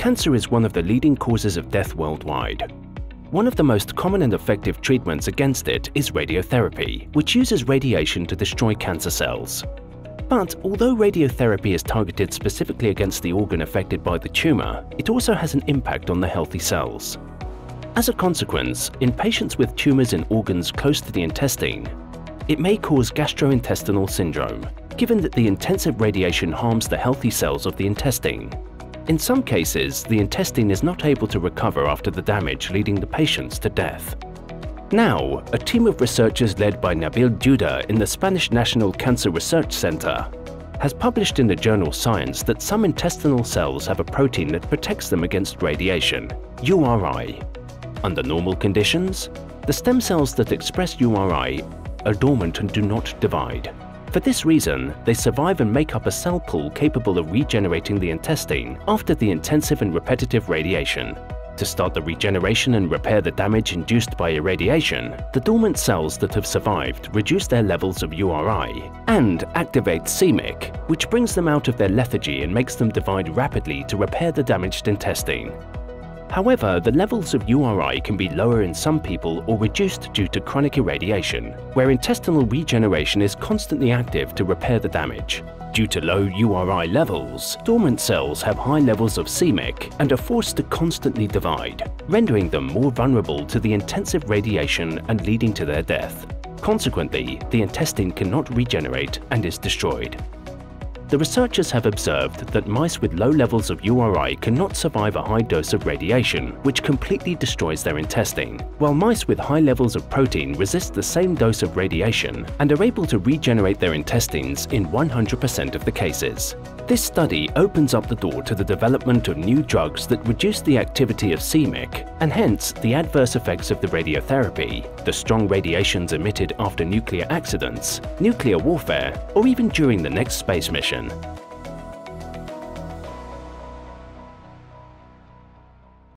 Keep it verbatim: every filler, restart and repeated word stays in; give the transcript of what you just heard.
Cancer is one of the leading causes of death worldwide. One of the most common and effective treatments against it is radiotherapy, which uses radiation to destroy cancer cells. But although radiotherapy is targeted specifically against the organ affected by the tumor, it also has an impact on the healthy cells. As a consequence, in patients with tumors in organs close to the intestine, it may cause gastrointestinal syndrome, given that the intensive radiation harms the healthy cells of the intestine. In some cases, the intestine is not able to recover after the damage, leading the patients to death. Now, a team of researchers led by Nabil Djouder in the Spanish National Cancer Research Center has published in the journal Science that some intestinal cells have a protein that protects them against radiation, U R I. Under normal conditions, the stem cells that express U R I are dormant and do not divide. For this reason, they survive and make up a cell pool capable of regenerating the intestine after the intensive and repetitive radiation. To start the regeneration and repair the damage induced by irradiation, the dormant cells that have survived reduce their levels of U R I and activate c-Myc, which brings them out of their lethargy and makes them divide rapidly to repair the damaged intestine. However, the levels of U R I can be lower in some people or reduced due to chronic irradiation, where intestinal regeneration is constantly active to repair the damage. Due to low U R I levels, dormant cells have high levels of c-Myc and are forced to constantly divide, rendering them more vulnerable to the intensive radiation and leading to their death. Consequently, the intestine cannot regenerate and is destroyed. The researchers have observed that mice with low levels of U R I cannot survive a high dose of radiation, which completely destroys their intestine, while mice with high levels of protein resist the same dose of radiation and are able to regenerate their intestines in one hundred percent of the cases. This study opens up the door to the development of new drugs that reduce the activity of c-Myc, and hence the adverse effects of the radiotherapy, the strong radiations emitted after nuclear accidents, nuclear warfare, or even during the next space mission.